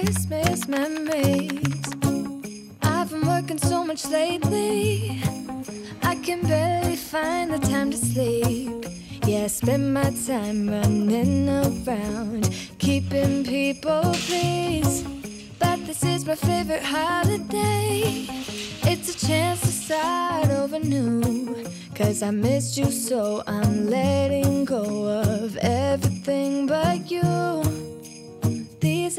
Christmas memories. I've been working so much lately, I can barely find the time to sleep. Yeah, I spend my time running around, keeping people pleased. But this is my favorite holiday. It's a chance to start over new. Cause I missed you so, I'm letting go of everything but you. These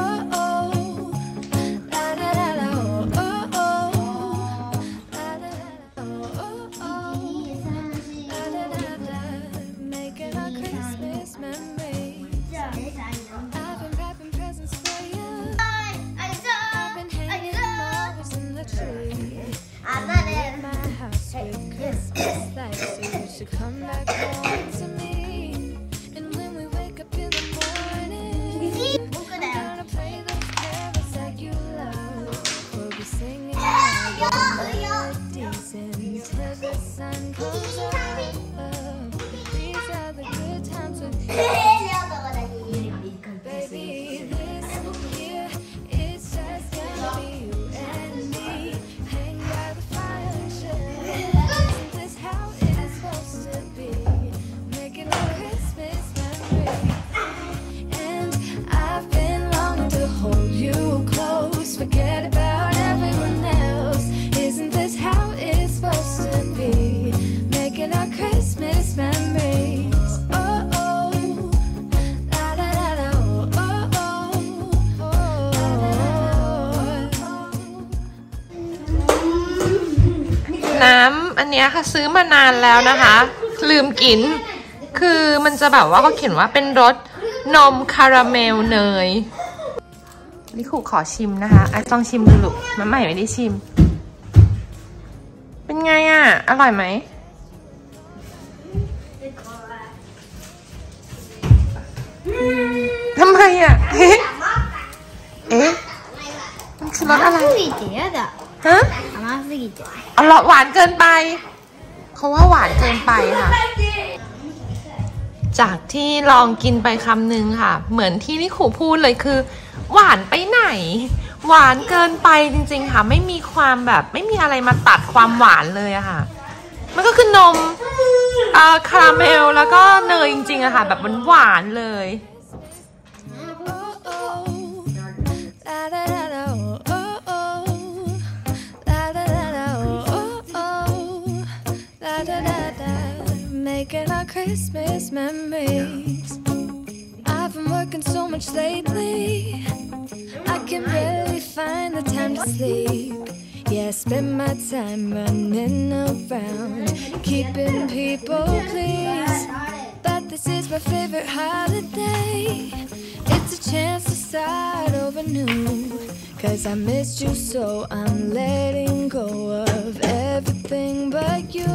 Oh, oh, la da da da, oh, oh, oh, la da da da, oh, oh, oh, la da da da. Making our Christmas memories. I've been wrapping presents for you. I've been hanging marbles in the tree. I'm not in my house with Christmas lights. So you should come back home to me. Until the sun comes up, these are the good times with you. Baby, this year, it's just gonna be you and me. Hang by the fire and chill. Isn't this how it's supposed to be? Making a Christmas memory. And I've been longing to hold you close. Forget about everyone else. Isn't this how it's supposed to be? Making our Christmas memories. Oh, oh, la da da da, oh, oh, oh, oh. น้ำอันเนี้ยค่ะซื้อมานานแล้วนะคะลืมกินคือมันจะแบบว่าเขาเขียนว่าเป็นรสนมคาราเมลเนยลิคุขอชิมนะคะไอ้ต้องชิมดูลูกมาใหม่ไม่ได้ชิมเป็นไงอ่ะอร่อยไหมทำไมอ่ะเอ๊ะมันคือรสอะไรฮะอร่อยหวานเกินไปเขาว่าหวานเกินไปค่ะจากที่ลองกินไปคำหนึ่งค่ะเหมือนที่ลิคุพูดเลยคือหวานไปไหนหวานเกินไปจริงๆค่ะไม่มีความแบบไม่มีอะไรมาตัดความหวานเลยอะค่ะมันก็คือนมคาราเมลแล้วก็เนยจริงๆอะค่ะแบบหวานๆเลยI can barely find the time to sleep. Yeah, I spend my time running around, keeping people pleased. But this is my favorite holiday. It's a chance to start over new. Cause I missed you so, I'm letting go of everything but you.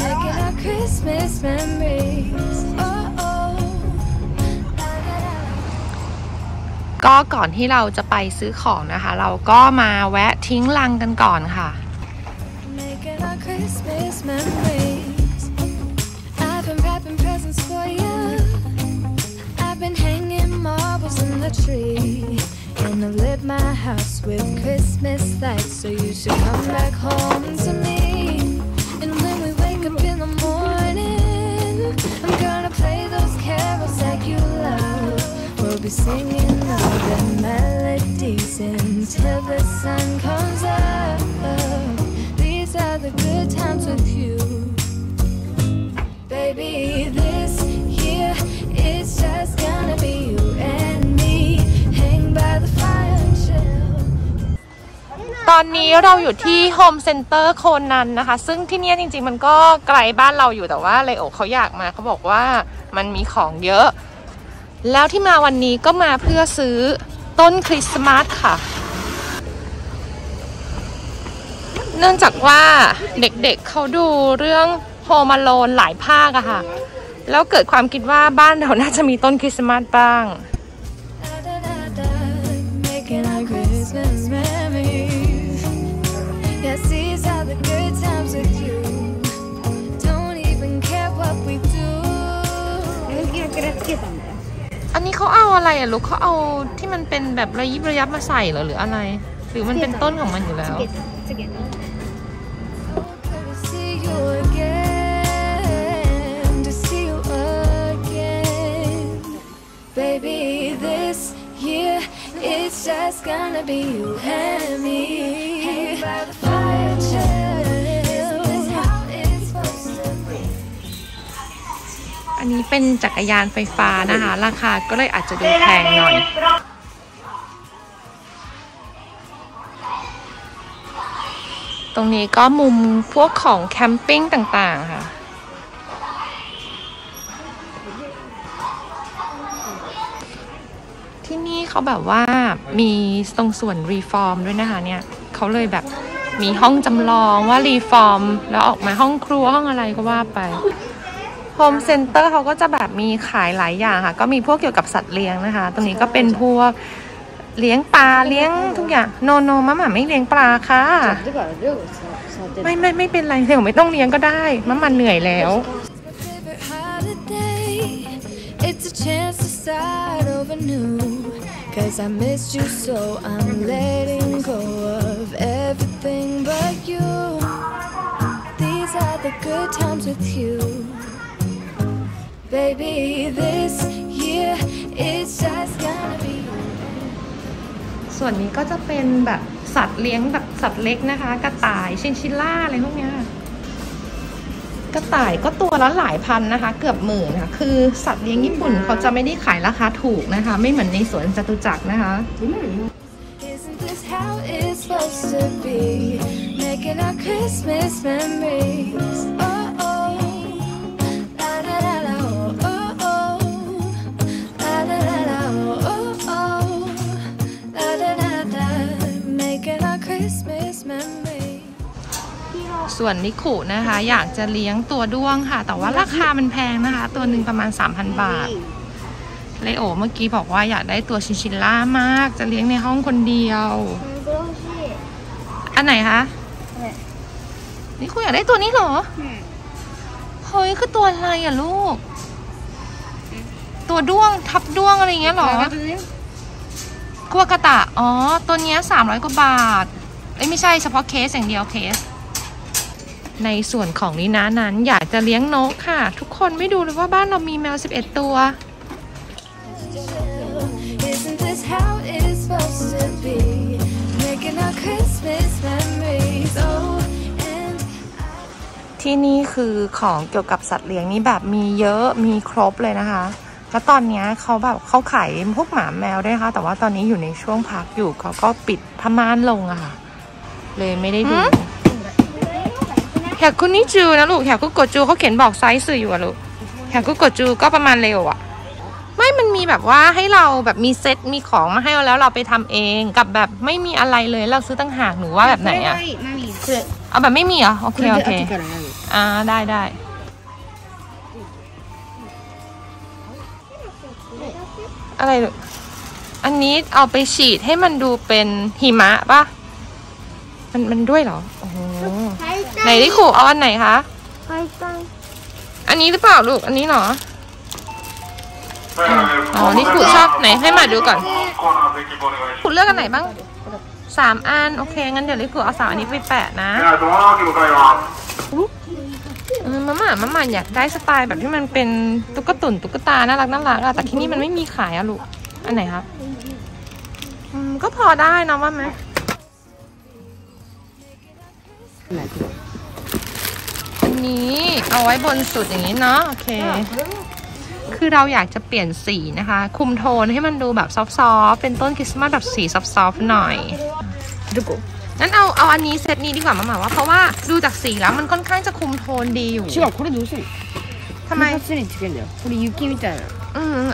Making our Christmas memories. Oh.ก็ก่อนที่เราจะไปซื้อของนะคะเราก็มาแวะทิ้งลังกันก่อนค่ะSinging all the melodies seasons till the sun comes up. These are the good times with you, baby. This year it's just gonna be you and me. Hang by the fire and chill. ตอนนี้เราอยู่ที่โฮมเซ็นเตอร์โคนันนะคะซึ่งที่นี่จริงๆมันก็ไกลบ้านเราอยู่แต่ว่าเลโอเขาอยากมาเขาบอกว่ามันมีของเยอะแล้วที่มาวันนี้ก็มาเพื่อซื้อต้นคริสต์มาสค่ะเนื่องจากว่าเด็กๆเขาดูเรื่องโฮมอโลนหลายภาคอะค่ะแล้วเกิดความคิดว่าบ้านเราน่าจะมีต้นคริสต์มาสบ้างอันนี้เขาเอาอะไรอะลูกเขาเอาที่มันเป็นแบบระยิบระยับมาใส่เหรอหรืออะไรหรือมันเป็นต้นของมันอยู่แล้วอันนี้เป็นจักรยานไฟฟ้านะคะราคาก็เลยอาจจะดูแพงหน่อยตรงนี้ก็มุมพวกของแคมปิ้งต่างๆค่ะที่นี่เขาแบบว่ามีตรงส่วนรีฟอร์มด้วยนะคะเนี่ยเขาเลยแบบมีห้องจำลองว่ารีฟอร์มแล้วออกมาห้องครัวห้องอะไรก็ว่าไปโฮมเซ็นเตอร์เขาก็จะแบบมีขายหลายอย่างค่ะก็มีพวกเกี่ยวกับสัตว์เลี้ยงนะคะตรงนี้ก็เป็นพวกเลี้ยงปลาเลี้ยงทุกอย่างโนโนมัมม่าไม่เลี้ยงปลาค่ะไม่เป็นไรเดี๋ยวไม่ต้องเลี้ยงก็ได้มัมม่าเหนื่อยแล้วBaby, this year it's just gonna be. ส่วนนี้ก็จะเป็นแบบสัตว์เลี้ยงแบบสัตว์เล็กนะคะกระต่ายชินชิล่าอะไรพวกนี้กระต่ายก็ตัวละหลายพันนะคะเกือบหมื่นค่ะคือสัตว์เลี้ยงญี่ปุ่นเขาจะไม่ได้ขายราคาถูกนะคะไม่เหมือนในสวนจตุจักรนะคะ Isn't this how it's supposed to be? Making our Christmas memories.ส่วนนิคุนะคะอยากจะเลี้ยงตัวด้วงค่ะแต่ว่าราคามันแพงนะคะตัวหนึ่งประมาณ 3,000 บาทเลโอเมื่อกี้บอกว่าอยากได้ตัวชินชิล่ามากจะเลี้ยงในห้องคนเดียวอันไหนคะนิคุอยากได้ตัวนี้เหรอเฮ้ยคือตัวอะไรอ่ะลูกตัวด้วงทับด้วงอะไรเงี้ยหรอคุวากะตะอ๋อตัวเนี้ย300 กว่าบาทไม่ใช่เฉพาะเคสอย่างเดียวเคสในส่วนของนี้นั้นอยากจะเลี้ยงนกค่ะทุกคนไม่ดูเลยว่าบ้านเรามีแมว11ตัวที่นี่คือของเกี่ยวกับสัตว์เลี้ยงนี่แบบมีเยอะมีครบเลยนะคะแล้วตอนนี้เขาแบบเขาขายพวกหมาแมวด้วยค่ะแต่ว่าตอนนี้อยู่ในช่วงพักอยู่เขาก็ปิดผ้าม่านลงอะค่ะเลยไม่ได้ดูแขกคุณนี่จูนะลูกแขกกุกจูเขาเขียนบอกไซส์สื่ออยู่อะลูกแขกกุกจูก็ประมาณเร็วอะไม่มันมีแบบว่าให้เราแบบมีเซ็ตมีของมาให้เราแล้วเราไปทำเองกับแบบไม่มีอะไรเลยเราซื้อตั้งหากหนูว่าแบบไหนอะเอาแบบไม่มีเหรอโอเคโอเคได้อะไรอันนี้เอาไปฉีดให้มันดูเป็นหิมะป่ะมันด้วยเหรอโอ้โหไหนที่ขู่เอาอันไหนคะอันนี้หรือเปล่าลูกอันนี้เหรออ๋อนี่ขู่ชอบไหนให้มาดูก่อนขู่เลือกอันไหนบ้าง3 อันโอเคงั้นเดี๋ยวลิขู่เอา3 อันนี้ไปแปะนะมัมม่าอยากได้สไตล์แบบที่มันเป็นตุ๊กตุ่นตุ๊กตาน่ารักแต่ที่นี่มันไม่มีขายอะลูกอันไหนครับ ก็พอได้นะว่าไหมอันนี้เอาไว้บนสุดอย่างนี้เนาะโอเคคือเราอยากจะเปลี่ยนสีนะคะคุมโทนให้มันดูแบบซอฟๆเป็นต้นคริสต์มาสแบบสีซอฟๆหน่อยดูกูงั้นเอาอันนี้เซตนี้ดีกว่ามาหมาว่าเพราะว่าดูจากสีแล้วมันค่อนข้างจะคุมโทนดีอยู่ใช่หรอคุณดูสิทำไมสนิทกันเดี๋ยวคุณยูกิมิจัย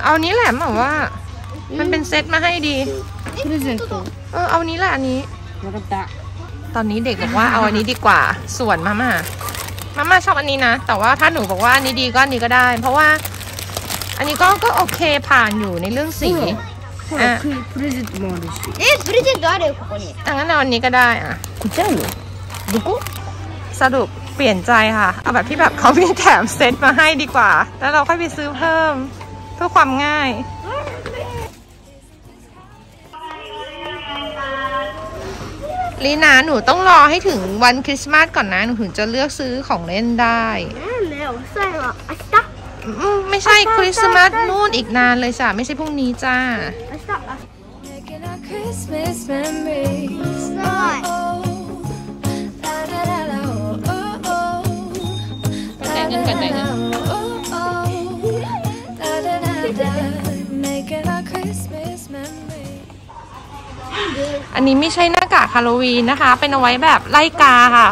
เอานี้แหละหมาว่ามันเป็นเซตมาให้ดีเอานี้แหละอันนี้ตอนนี้เด็กบอกว่าเอาอันนี้ดีกว่าส่วนมาม่าชอบอันนี้นะแต่ว่าถ้าหนูบอกว่าอันนี้ดีก็อันนี้ก็ได้เพราะว่าอันนี้ก็โอเคผ่านอยู่ในเรื่องสีอ่ะพรีเซนต์อะไรของคนนี้งั้นเอาอันนี้ก็ได้อ่ะคุณเจ้าหนูดูกูสรุปเปลี่ยนใจค่ะเอาแบบที่แบบเขามีแถมเซตมาให้ดีกว่าแล้วเราค่อยไปซื้อเพิ่มเพื่อความง่ายลีนาหนูต้องรอให้ถึงวันคริสต์มาสก่อนนะหนูถึงจะเลือกซื้อของเล่นได้เร็วใช่หรอไม่ใช่คริสต์มาสนู่นอีกนานเลยจ้ะไม่ใช่พรุ่งนี้จ้าอันนี้ไม่ใช่หน้ากากฮาโลวีนนะคะเป็นเอาไว้แบบไล่กาค่ะ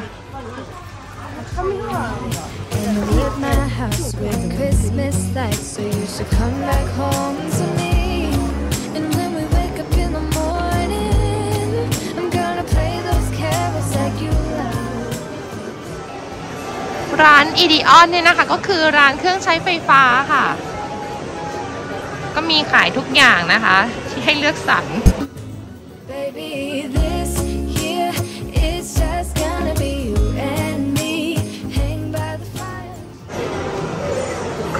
ร้านอีดิออนเนี่ยนะคะก็คือร้านเครื่องใช้ไฟฟ้าค่ะก็มีขายทุกอย่างนะคะที่ให้เลือกสรร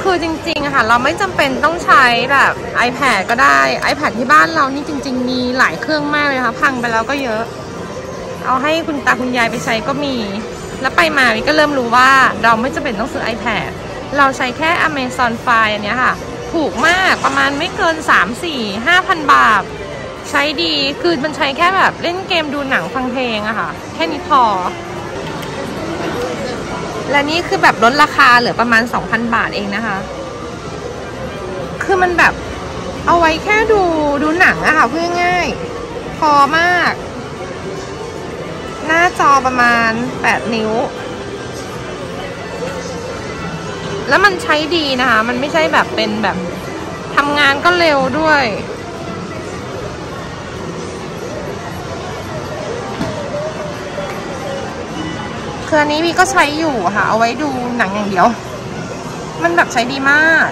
คือจริงๆค่ะเราไม่จำเป็นต้องใช้แบบ iPad ก็ได้ iPad ที่บ้านเรานี่จริงๆมีหลายเครื่องมากเลยค่ะพังไปแล้วก็เยอะเอาให้คุณตาคุณยายไปใช้ก็มีแล้วไปมาก็เริ่มรู้ว่าเราไม่จำเป็นต้องซื้อ iPad เราใช้แค่ Amazon Fire อันนี้ค่ะถูกมากประมาณไม่เกิน 3-5,000 บาทใช้ดีคือมันใช้แค่แบบเล่นเกมดูหนังฟังเพลงอะค่ะแค่นี้พอและนี่คือแบบลดราคาเหลือประมาณ 2,000 บาทเองนะคะคือมันแบบเอาไว้แค่ดูหนังอะค่ะเพื่อง่ายพอมากหน้าจอประมาณ8 นิ้วแล้วมันใช้ดีนะคะมันไม่ใช่แบบเป็นแบบทำงานก็เร็วด้วยคืออันนี้พี่ก็ใช้อยู่ค่ะเอาไว้ดูหนังอย่างเดียวมันแบบใช้ดีมาก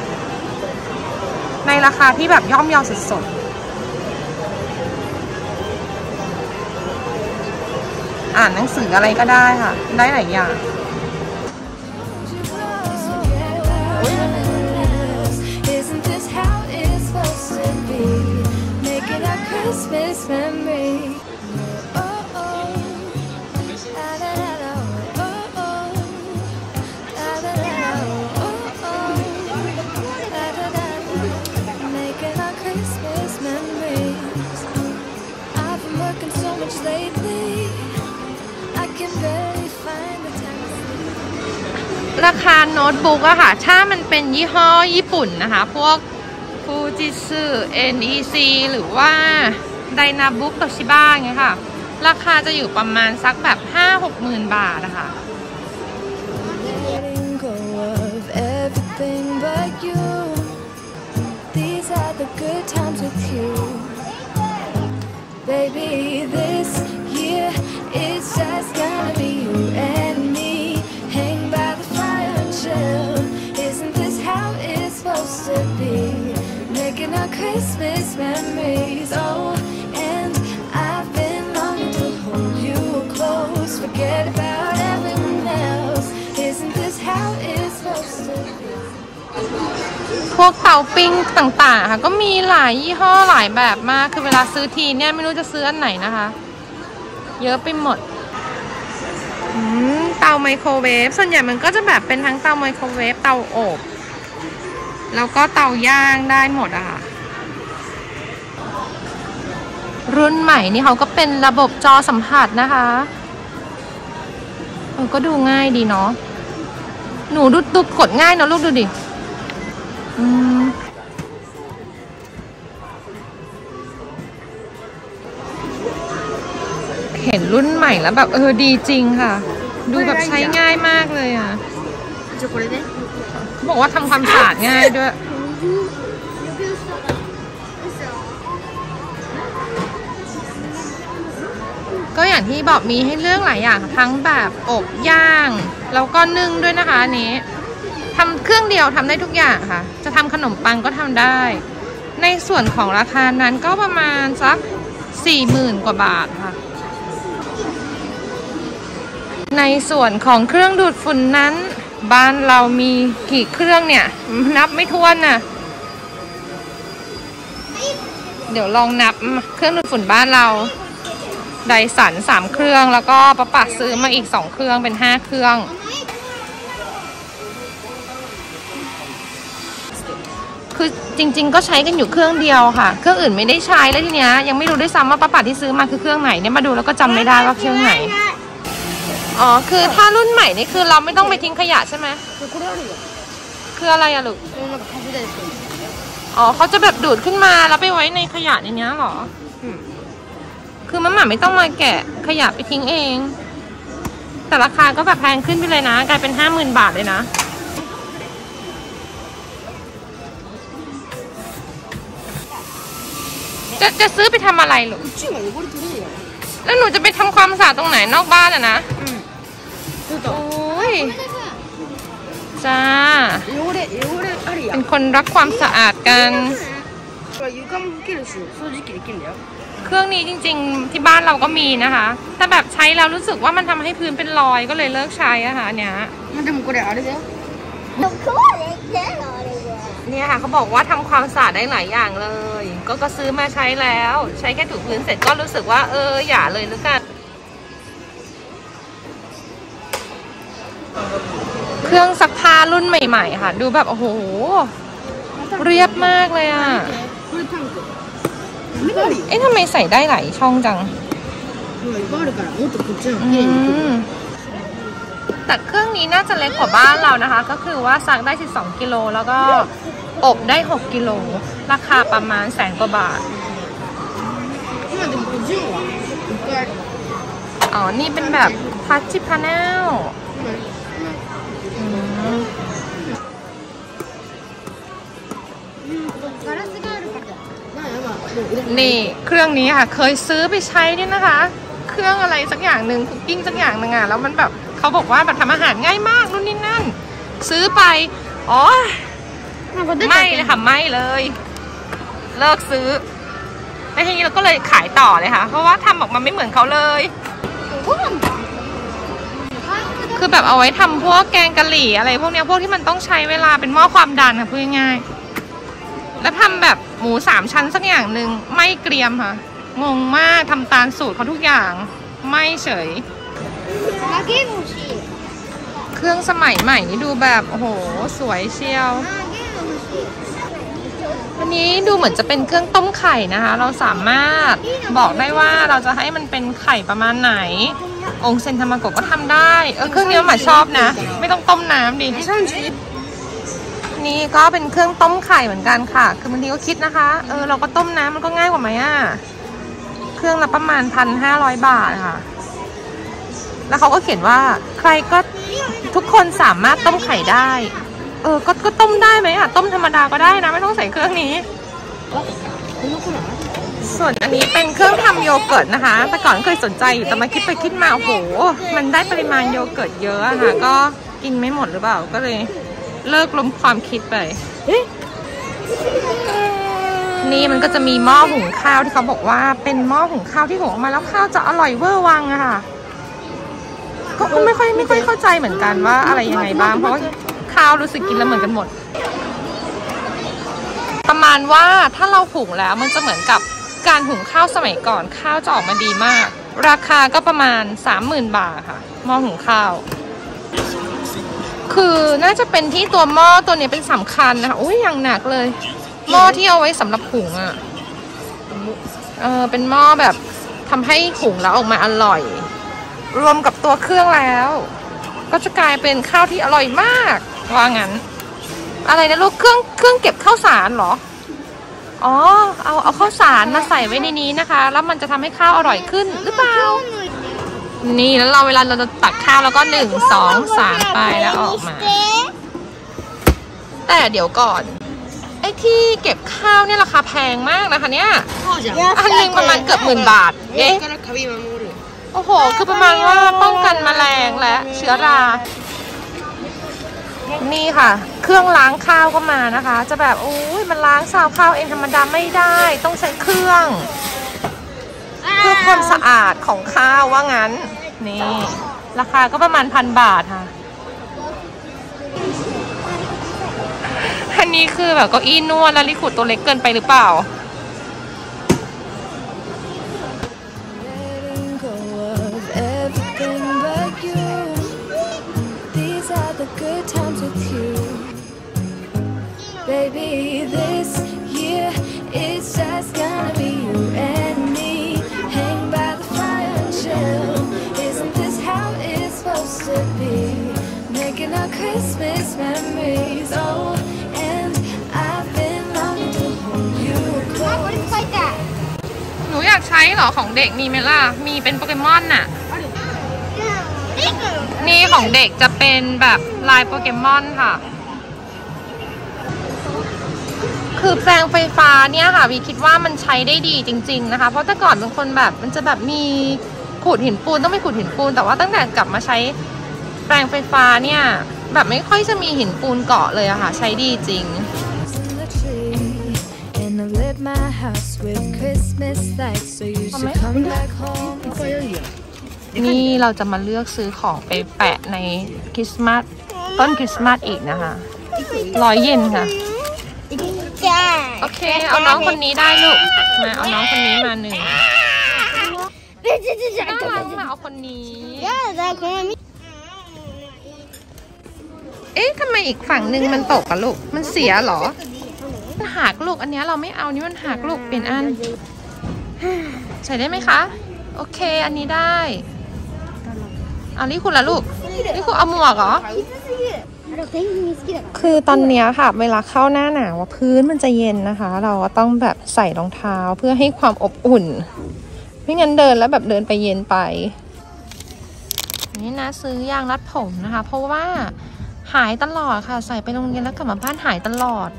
ในราคาที่แบบย่อมเยาสุดๆอ่านหนังสืออะไรก็ได้ค่ะได้หลายอย่างราคาโน้ตบุ๊กอะค่ะถ้ามันเป็นยี่ห้อญี่ปุ่นนะคะพวกฟูจิสึNEC หรือว่าไดนาบุ๊กโตชิบะเงี้ยค่ะราคาจะอยู่ประมาณสักแบบ 50,000-60,000 บาทนะคะBaby, this year it's just gonna be you and me. Hang by the fire and chill. Isn't this how it's supposed to be? Making our Christmas memories. Oh, and I've been longing to hold you close. Forget about everyone else. Isn't this how it's supposed to be? พวกเตาปิ้งต่างๆค่ะก็มีหลายยี่ห้อหลายแบบมากคือเวลาซื้อทีเนี่ยไม่รู้จะซื้ออันไหนนะคะเยอะไปหมดเตาไมโครเวฟส่วนใหญ่มันก็จะแบบเป็นทั้งเตาไมโครเวฟเตาอบแล้วก็เตาย่างได้หมดอะค่ะ รุ่นใหม่นี่เขาก็เป็นระบบจอสัมผัสนะคะมันก็ดูง่ายดีเนาะหนูดูกดง่ายเนาะลูกดูดิเห็นรุ่นใหม่แล้วแบบดีจริงค่ะดูแบบใช้ง่ายมากเลยอ่ะบอกว่าทำความสะอาดง่ายด้วยก็อย่างที่บอกมีให้เลือกหลายอย่างทั้งแบบอบย่างแล้วก็นึ่งด้วยนะคะอันนี้ทำเครื่องเดียวทำได้ทุกอย่างค่ะจะทำขนมปังก็ทำได้ในส่วนของราคานั้นก็ประมาณสัก 40,000 กว่าบาทค่ะในส่วนของเครื่องดูดฝุ่นนั้นบ้านเรามีกี่เครื่องเนี่ยนับไม่ถ้วนน่ะเดี๋ยวลองนับเครื่องดูดฝุ่นบ้านเราไดสัน3เครื่องแล้วก็ประปัดซื้อมาอีก2เครื่องเป็น5เครื่องคือจริงๆก็ใช้กันอยู่เครื่องเดียวค่ะเครื่องอื่นไม่ได้ใช้แล้วทีเนี้ยยังไม่รู้ด้วยซ้ำว่าประปัดที่ซื้อมาคือเครื่องไหนเนี่ยมาดูแล้วก็จำไม่ได้ว่าเครื่องไหนอ๋อคือถ้ารุ่นใหม่นี่คือเราไม่ต้องไปทิ้งขยะใช่ไหมคืออะไรอะลูกอ๋อเขาจะแบบดูดขึ้นมาแล้วไปไว้ในขยะอย่างเงี้ยหรอคือมัมม่าไม่ต้องมาแกะขยะไปทิ้งเองแต่ราคาก็แบบแพงขึ้นไปเลยนะกลายเป็น 50,000 บาทเลยนะจะซื้อไปทำอะไรหรอแล้วหนูจะไปทำความสะอาดตรงไหนนอกบ้านอะนะโอ้ยจ้าเป็นคนรักความสะอาดกันเครื่องนี้จริงๆที่บ้านเราก็มีนะคะแต่แบบใช้แล้วรู้สึกว่ามันทำให้พื้นเป็นรอยก็เลยเลิกใช้อะค่ะเนี่ยเนี่ยค่ะเขาบอกว่าทำความสะอาดได้หลายอย่างเลยก็ซื้อมาใช้แล้วใช้แค่ถูพื้นเสร็จก็รู้สึกว่าอย่าเลยแล้วกันเครื่องซักผ้ารุ่นใหม่ๆค่ะดูแบบโอ้โหเรียบมากเลยอ่ะเอ๊ะทำไมใส่ได้หลายช่องจังแต่เครื่องนี้น่าจะเล็กกว่าบ้านเรานะคะก็คือว่าซักได้12กิโลแล้วก็อบได้6กิโลราคาประมาณ100,000 กว่าบาทอ๋อนี่เป็นแบบพัชชิพาแนลนี่เครื่องนี้ค่ะเคยซื้อไปใช้นี่นะคะเครื่องอะไรสักอย่างหนึ่งคุกกิ้งสักอย่างหนึ่งอ่ะแล้วมันแบบเขาบอกว่าแบบทำอาหารง่ายมากนู่นนี่นั่นซื้อไปอ๋อไม่เลยค่ะไม่เลยเลิกซื้อในที่นี้เราก็เลยขายต่อเลยค่ะเพราะว่าทำออกมาไม่เหมือนเขาเลยคือแบบเอาไว้ทำพวกแกงกะหรี่อะไรพวกเนี้ยพวกที่มันต้องใช้เวลาเป็นหม้อความดันค่ะพูดง่ายๆแล้วทำแบบหมู3 ชั้นสักอย่างหนึ่งไม่เกรียมค่ะงงมากทำตามสูตรเขาทุกอย่างไม่เฉยเครื่องสมัยใหม่นี่ดูแบบโอ้โหสวยเชียววันนี้ดูเหมือนจะเป็นเครื่องต้มไข่นะคะเราสามารถบอกได้ว่าเราจะให้มันเป็นไข่ประมาณไหนองเซนทามากะก็ทำได้เครื่องนี้หมาชอบนะไม่ต้องต้มน้ำดินี่ก็เป็นเครื่องต้มไข่เหมือนกันค่ะคือบางทีก็คิดนะคะเราก็ต้มน้ำมันก็ง่ายกว่าไหมอ่ะเครื่องละประมาณ 1,500 บาทค่ะแล้วเขาก็เขียนว่าใครก็ทุกคนสามารถต้มไข่ได้ก็ต้มได้ไหมอ่ะต้มธรรมดาก็ได้นะไม่ต้องใส่เครื่องนี้ส่วนอันนี้เป็นเครื่องทำโยเกิร์ตนะคะแต่ก่อนเคยสนใจอยู่แต่มาคิดไปคิดมาโอ้โหมันได้ปริมาณโยเกิร์ตเยอะอะค่ะก็กินไม่หมดหรือเปล่าก็เลยเลิกล้มความคิดไปนี่มันก็จะมีหม้อหุงข้าวที่เขาบอกว่าเป็นหม้อหุงข้าวที่หุงออกมาแล้วข้าวจะอร่อยเวอร์วังอะค่ะก็ไม่ค่อยเข้าใจเหมือนกันว่าอะไรยังไงบ้างเพราะข้าวรู้สึกกินแล้วเหมือนกันหมดประมาณว่าถ้าเราหุงแล้วมันจะเหมือนกับการหุงข้าวสมัยก่อนข้าวจะออกมาดีมากราคาก็ประมาณ 30,000 บาทค่ะหม้อหุงข้าวคือน่าจะเป็นที่ตัวหม้อตัวนี้เป็นสำคัญนะคะโอ้ยอย่างหนักเลยหม้อที่เอาไว้สำหรับหุงอ่ะ เป็นหม้อแบบทำให้หุงแล้วออกมาอร่อยรวมกับตัวเครื่องแล้วก็จะกลายเป็นข้าวที่อร่อยมากว่างั้นอะไรนะลูกเครื่องเก็บข้าวสารเหรออ๋อเอาข้าวสารมาใส่ไว้ในนี้นะคะแล้วมันจะทำให้ข้าวอร่อยขึ้นหรือเปล่านี่แล้วเราเวลาเราจะตักข้าวแล้วก็1 2 3ไปแล้วออกมาแต่เดี๋ยวก่อนไอ้ที่เก็บข้าวเนี่ยราคาแพงมากนะคะเนี่ยอันนึงประมาณเกือบ10,000 บาทเอ๊ะโอ้โหคือประมาณว่าป้องกันแมลงและเชื้อรานี่ค่ะเครื่องล้างข้าวก็มานะคะจะแบบโอ้ยมันล้างซาวข้าวเองธรรมดาไม่ได้ต้องใช้เครื่องเพื่อความสะอาดของข้าวว่างั้นนี่ราคาก็ประมาณ1,000 บาทค่ะอันนี้คือแบบเก้าอี้นวดแล้วลิขุดตัวเล็กเกินไปหรือเปล่าChristmas memories, oh, and I've been longing to hold you close. หนูอยากใช้เหรอของเด็กมีไหมล่ะมีเป็นโปเกมอนน่ะนี่ของเด็กจะเป็นแบบลายโปเกมอนค่ะคือแปลงไฟฟ้าเนี่ยค่ะวีคิดว่ามันใช้ได้ดีจริงๆนะคะเพราะแต่ก่อนบางคนแบบมันจะแบบมีขูดหินปูนต้องไปขูดหินปูนแต่ว่าตั้งแต่กลับมาใช้แปลงไฟฟ้าเนี่ยแบบไม่ค่อยจะมีหินปูนเกาะเลยอะค่ะใช้ดีจริงนี่เราจะมาเลือกซื้อของไปแปะในคริสต์มาสต้นคริสต์มาสอีกนะคะ100 เยนค่ะโอเคเอาน้องคนนี้ได้ลูกมาเอาน้องคนนี้มา1มาเอาคนนี้เอ๊ะทำไมอีกฝั่งหนึ่งมันตกอะลูกมันเสียหรอมันหักลูกอันนี้เราไม่เอานี่มันหักลูกเปลี่ยนอันใส่ได้ไหมคะโอเคอันนี้ได้อันนี้คุณละลูกนี่คุณเอาหมวกเหรอคือตอนนี้ค่ะเวลาเข้าหน้าหนาวพื้นมันจะเย็นนะคะเราต้องแบบใส่รองเท้าเพื่อให้ความอบอุ่นไม่งั้นเดินแล้วแบบเดินไปเย็นไปนี่นะซื้อยางรัดผมนะคะเพราะว่าหายตลอดค่ะใส่ไปโรงเรียนแล้วกลับมาบ้านหายตลอด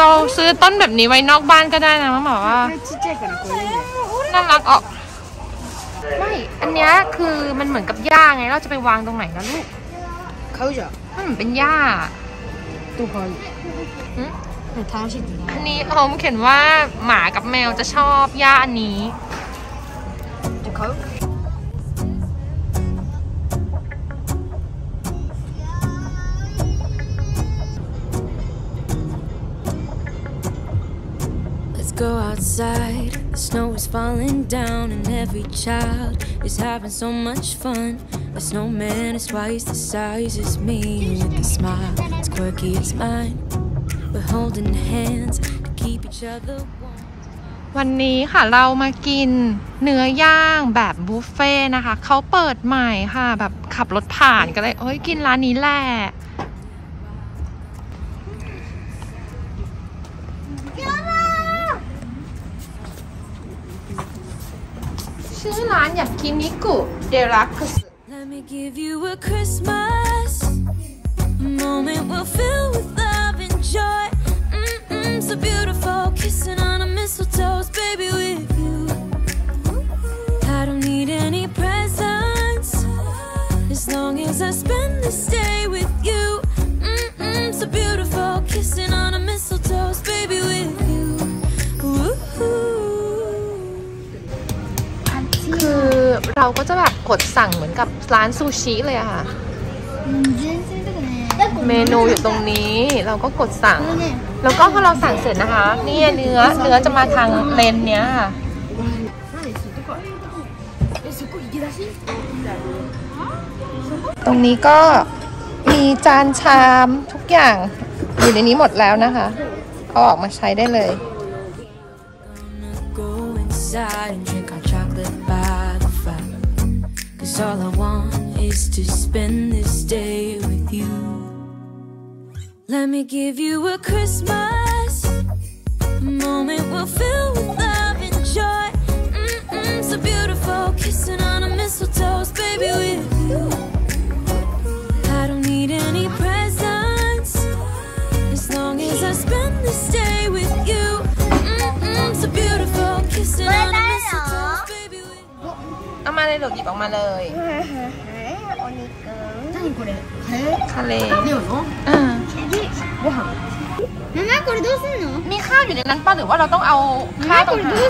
เราซื้อต้นแบบนี้ไว้นอกบ้านก็ได้นะมันบอกว่าน่ารักออกไม่อันนี้คือมันเหมือนกับหญ้าไงเราจะไปวางตรงไหนนะลูกเขาจะมันเป็นหญ้าตัวคอยอันนี้อมเขียนว่าหมากับแมวจะชอบหญ้าอันนี้Go outside, the snow is falling down and every child is having so much fun. The snowman is twice the size as me with a smile as quirky as mine. We're holding hands to keep each other warm. วันนี้ค่ะเรามากินเนื้อย่างแบบบุฟเฟ่นะคะเขาเปิดใหม่ค่ะแบบขับรถผ่านก็เลยเอ้ยกินร้านนี้แหละชื่อร้านอยากกินนิกุเดรักซ์ คือเราก็จะแบบกดสั่งเหมือนกับร้านซูชิเลยอะค่ะเมนูอยู่ตรงนี้เราก็กดสั่งแล้วก็พอเราสั่งเสร็จนะคะนี่เนื้อจะมาทางเลนเนี้ยค่ะตรงนี้ก็มีจานชามทุกอย่างอยู่ในนี้หมดแล้วนะคะเอาออกมาใช้ได้เลยเอามาเลยหลบหยิบออกมาเลยทะเลมีข้าวอยู่ในนั้นป่ะหรือว่าเราต้องเอาข้าวตรงนี้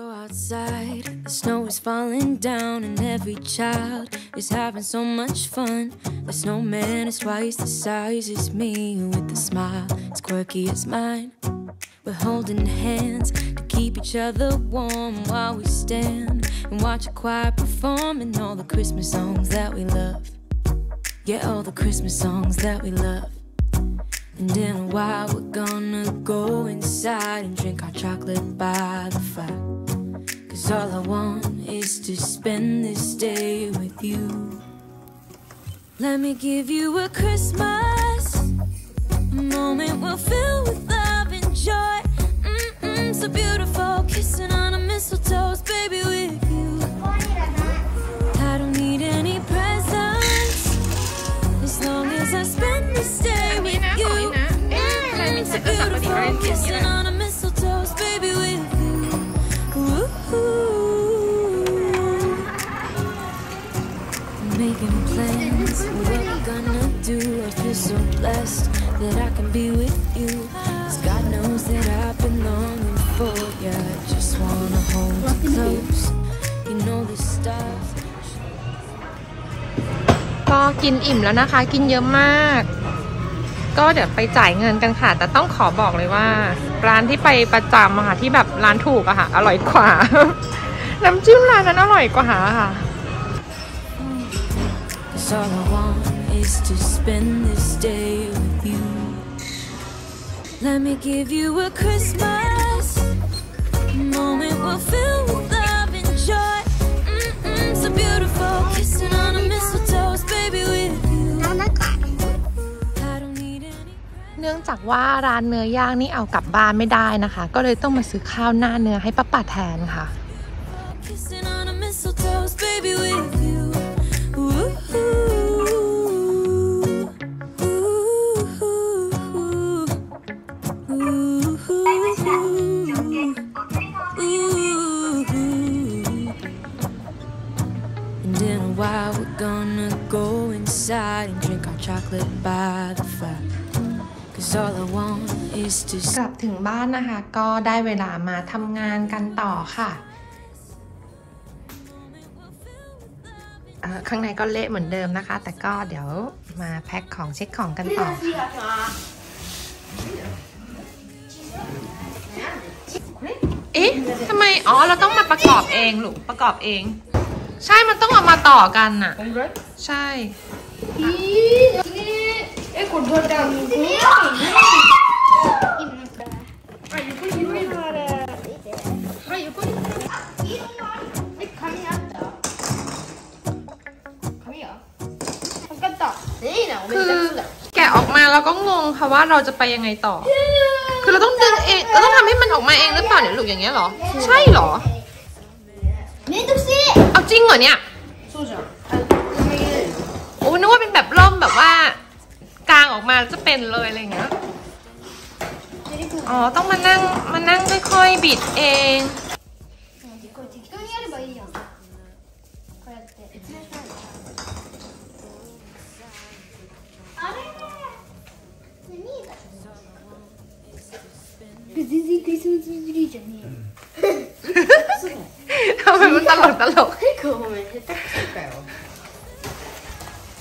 Go outside, the snow is falling down and every child is having so much fun. The snowman is twice the size as me with a smile as quirky as mine. We're holding hands to keep each other warm while we stand and watch a choir performing all the Christmas songs that we love. Yeah, all the Christmas songs that we love. And in a while we're gonna go inside and drink our chocolate by the fire. Cause all I want is to spend this day with you. Let me give you a Christmas, a moment we'll fill with love and joy. So beautiful, kissing on a mistletoe, baby, with you. I don't need any presents, as long as I spend this day with you. So beautiful, kissing on a mistletoe, baby, with you.Making plans for what we're gonna do. I feel so blessed that I can be with you. 'Cause God knows that I've been longing for you. I just wanna hold you close. You know the stars. ก็กินอิ่มแล้วนะคะกินเยอะมากก็เดี๋ยวไปจ่ายเงินกันค่ะแต่ต้องขอบอกเลยว่าร้านที่ไปประจำอะค่ะที่แบบร้านถูกอะค่ะอร่อยกว่าน้ำจิ้มร้านนั้นอร่อยกว่าค่ะเนื่องจากว่าร้านเนื้อย่างนี่เอากลับบ้านไม่ได้นะคะก็เลยต้องมาซื้อข้าวหน้าเนื้อให้ป้าป่าแทนค่ะกลับถึงบ้านนะคะก็ได้เวลามาทำงานกันต่อค่ะข้างในก็เละเหมือนเดิมนะคะแต่ก็เดี๋ยวมาแพ็คของเช็คของกันต่อเอ๊ะทำไมอ๋อเราต้องมาประกอบเองหรือประกอบเองใช่มันต้องเอามาต่อกันน่ะใช่ คือแกะออกมาเราก็งงค่ะว่าเราจะไปยังไงต่อคือเราต้องดึงเองเราต้องทำให้มันออกมาเองหรือเปล่าเนี่ยลูกอย่างเงี้ยหรอใช่หรอนี่ดูสิเอาจริงเหรอเนี่ยโอ้นึกว่าเป็นแบบร่มแบบว่ากางออกมาจะเป็นเลยอะไรเงี้ยอ๋อต้องมานั่งค่อยๆบิดเองทำไมมันตลก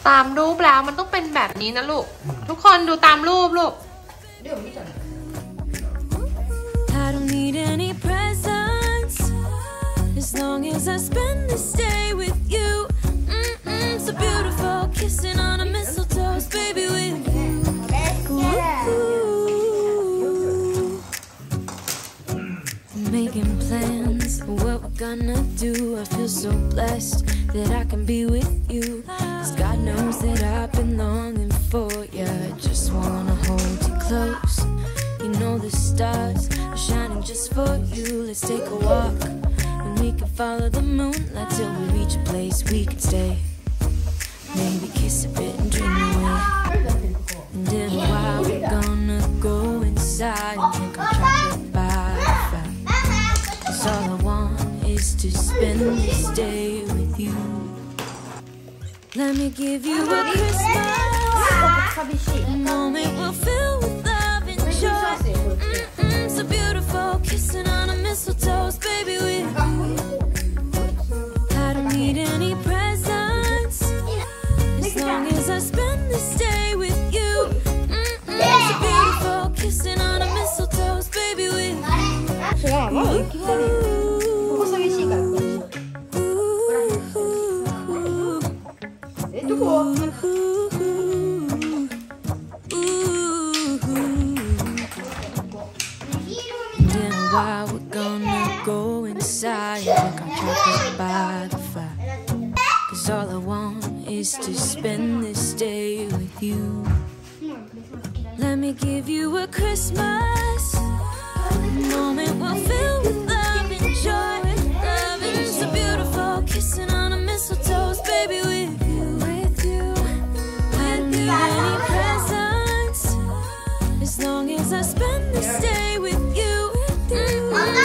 ตามรูปแล้วมันต้องเป็นแบบนี้นะลูกทุกคนดูตามรูปลูกGonna do I feel so blessed that I can be with you 'cause God knows that I've been longing for you just wanna hold you close you know the stars are shining just for you let's take a walk and we can follow the moonlight till we reach a place we can stay maybe kiss a bit and dream away and then while we're gonna go inside and drink a chocolate bar that's all I wantTo spend this day with you. Let me give you a Christmas a moment we'll fill with love and joy. So beautiful, kissing on a mistletoe, baby. With you. I don't need any presents as long as I spend this day with you. So beautiful, kissing on a mistletoe, baby. With you.All I want is to spend this day with you. Let me give you a Christmas moment we'll fill with love and joy. Love is so beautiful, kissing on a mistletoe, baby. With you, I don't need any presents as long as I spend this day with you. So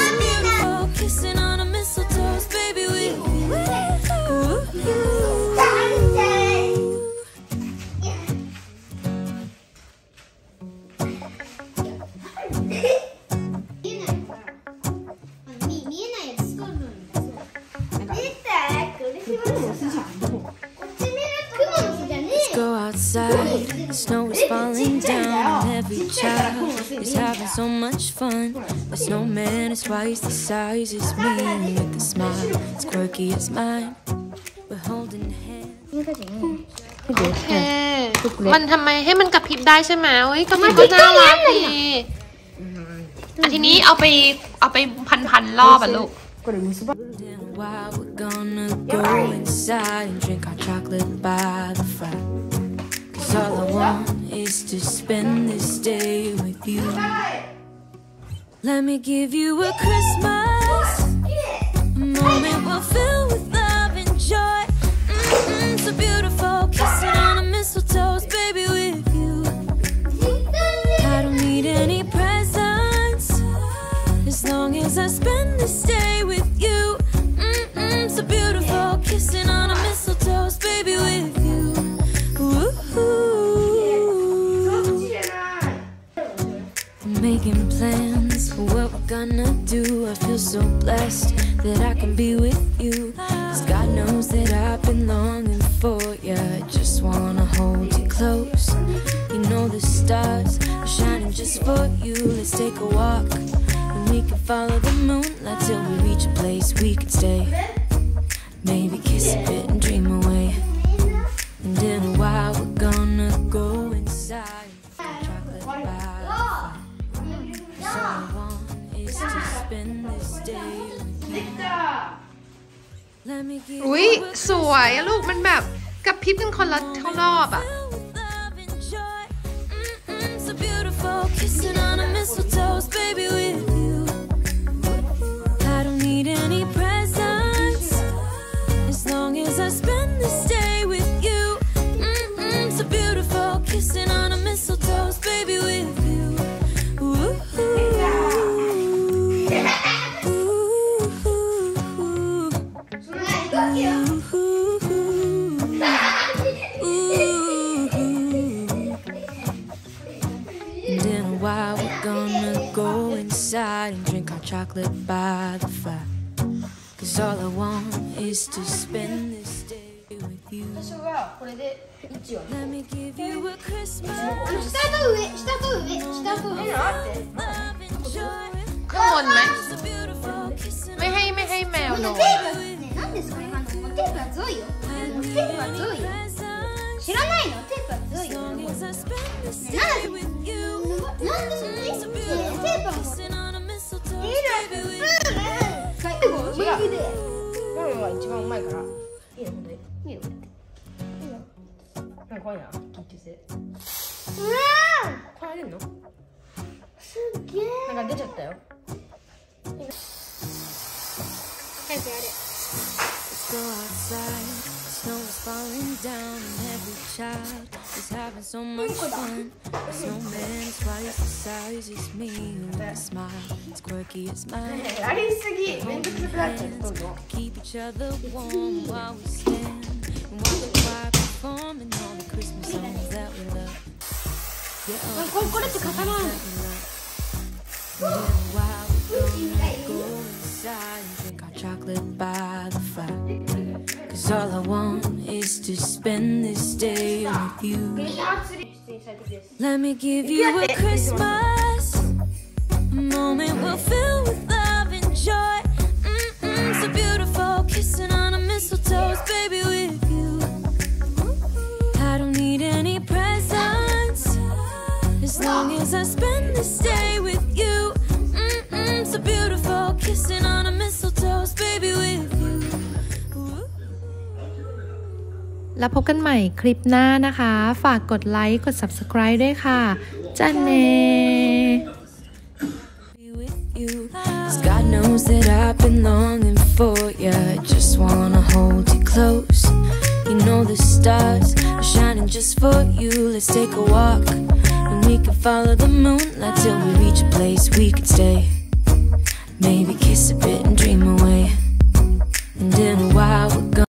beautiful, kissing on a mistletoe, baby. With you.Snow is falling down and every child is having so much fun. The snowman is twice the size as me with a smile as quirky as mine. We're holding hands. Okay. มันทำไมให้มันกระพริบได้ใช่ไหมเฮ้ยก็มันก็น่ารักดีอ่ะทีนี้เอาไปพันรอบอ่ะลูกAll I want is to spend this day with you. Let me give you a Christmas, a moment we'll fill with love and joy. So beautiful, kissing on a mistletoe, baby, with you. I don't need any presents as long as I spend this day with you. So beautiful, kissing on a mistletoe, baby, with you.Making plans for what we're gonna do. I feel so blessed that I can be with you. 'Cause God knows that I've been longing for you. Just wanna hold you close. You know the stars are shining just for you. Let's take a walk and we can follow the moonlight till we reach a place we can stay. Maybe kiss a bit and dream away. And in a while we're gonna go inside. อุ้ยสวยลูกมันแบบกับพริบกันคนละเท่ารอบอ่ะAnd drink our chocolate by the fire. Cause all I want is to spend this day with you. Let me give you a Christmas. Let's go outside. Snow is falling down, and every child is having so much fun. The snowman is twice the size as me. With a smile, it's quirky, it's mine. Keep each other warm while we stand and watch the choir performing all the Christmas songs that we love. Chocolate by the fire. Cause all I want is to spend this day with you. Let me give you a Christmas moment we'll fill with love and joy. So beautiful, kissing on a mistletoe, baby, with you. I don't need any presents as long as I spend this day with you. So beautiful, kissing on a mistletoe.แล้วพบกันใหม่คลิปหน้านะคะฝากกดไลค์กด Subscribe ด้วยค่ะจ้าเน่